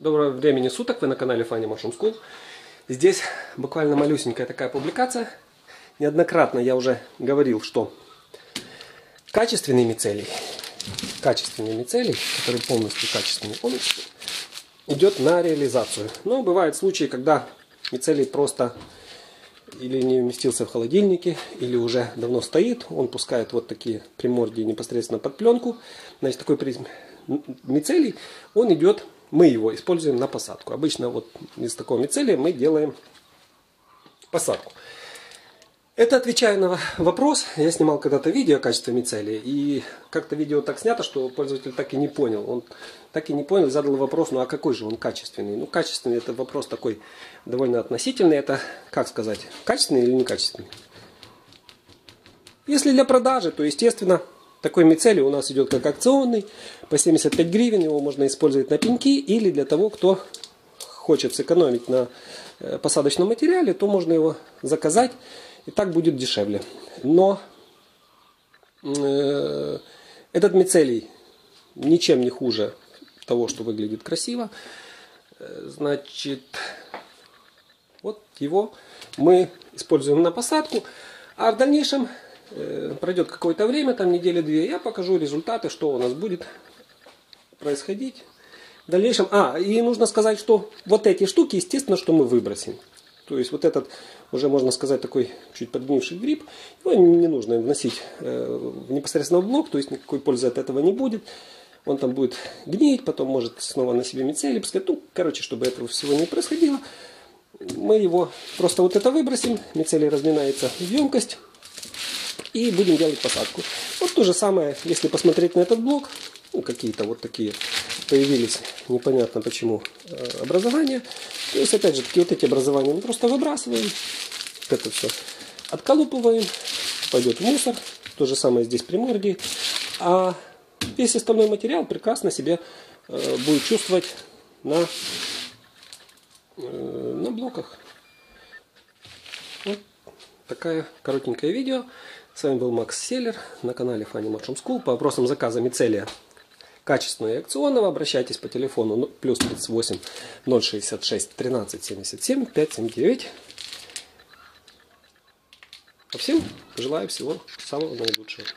Доброго времени суток, вы на канале Фанни Машин Скул. Здесь буквально малюсенькая такая публикация. Неоднократно я уже говорил, что качественный мицелий, который полностью качественный, идет на реализацию. Но бывают случаи, когда мицелий просто или не уместился в холодильнике, или уже давно стоит, он пускает вот такие примордии непосредственно под пленку. Значит, такой мицелий, он идет... Мы его используем на посадку. Обычно вот из такого мицелия мы делаем посадку. Это отвечая на вопрос. Я снимал когда-то видео о качестве мицелия. И как-то видео так снято, что пользователь так и не понял. Он так и не понял, задал вопрос, ну а какой же он качественный? Ну качественный — это вопрос такой довольно относительный. Это, как сказать, качественный или некачественный? Если для продажи, то естественно... Такой мицелий у нас идет как акционный, по 75 гривен, его можно использовать на пеньки, или для того, кто хочет сэкономить на посадочном материале, то можно его заказать, и так будет дешевле. Но этот мицелий ничем не хуже того, что выглядит красиво. Значит, вот его мы используем на посадку, а в дальнейшем... Пройдет какое-то время, там недели-две, я покажу результаты, что у нас будет происходить в дальнейшем. И нужно сказать, что вот эти штуки, естественно, что мы выбросим. То есть вот этот, уже можно сказать, такой чуть подгнивший гриб, его не нужно вносить непосредственно в блок, то есть никакой пользы от этого не будет. Он там будет гнить, потом может снова на себе мицелий пускать. Ну, короче, чтобы этого всего не происходило, мы его просто вот это выбросим, мицелий разминается в емкость. И будем делать посадку. Вот то же самое, если посмотреть на этот блок. Ну, какие-то вот такие появились, непонятно почему, образования. То есть, опять же, такие вот эти образования мы просто выбрасываем. Вот это все отколупываем. Пойдет в мусор. То же самое здесь примордий. А весь остальной материал прекрасно себе будет чувствовать на блоках. Вот такое коротенькое видео. С вами был Макс Селлер на канале Фанни Машин Скул. По вопросам заказа мицелия качественного и акционного обращайтесь по телефону +38 066 13 77 579. А всем желаю всего самого наилучшего.